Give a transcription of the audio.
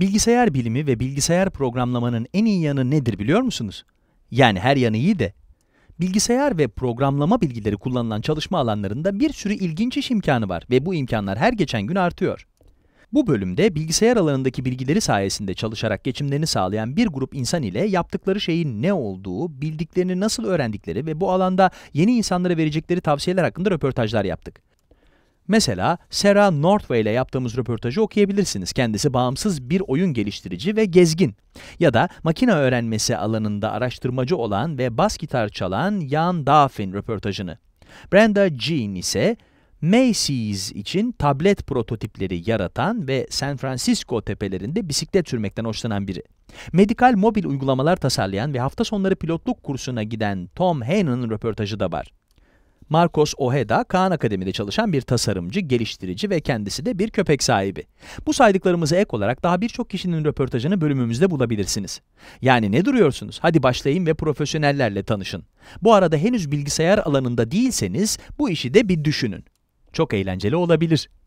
Bilgisayar bilimi ve bilgisayar programlamanın en iyi yanı nedir biliyor musunuz? Yani her yanı iyi de. Bilgisayar ve programlama bilgileri kullanılan çalışma alanlarında bir sürü ilginç iş imkanı var ve bu imkanlar her geçen gün artıyor. Bu bölümde bilgisayar alanındaki bilgileri sayesinde çalışarak geçimlerini sağlayan bir grup insan ile yaptıkları şeyin ne olduğu, bildiklerini nasıl öğrendikleri ve bu alanda yeni insanlara verecekleri tavsiyeler hakkında röportajlar yaptık. Mesela Sarah Northway ile yaptığımız röportajı okuyabilirsiniz. Kendisi bağımsız bir oyun geliştirici ve gezgin. Ya da makine öğrenmesi alanında araştırmacı olan ve bas gitar çalan Jan Daffin röportajını. Brenda Jean ise Macy's için tablet prototipleri yaratan ve San Francisco tepelerinde bisiklet sürmekten hoşlanan biri. Medikal mobil uygulamalar tasarlayan ve hafta sonları pilotluk kursuna giden Tom Hannon'ın röportajı da var. Marcos Ojeda, Khan Akademi'de çalışan bir tasarımcı, geliştirici ve kendisi de bir köpek sahibi. Bu saydıklarımıza ek olarak daha birçok kişinin röportajını bölümümüzde bulabilirsiniz. Yani ne duruyorsunuz? Hadi başlayın ve profesyonellerle tanışın. Bu arada henüz bilgisayar alanında değilseniz bu işi de bir düşünün. Çok eğlenceli olabilir.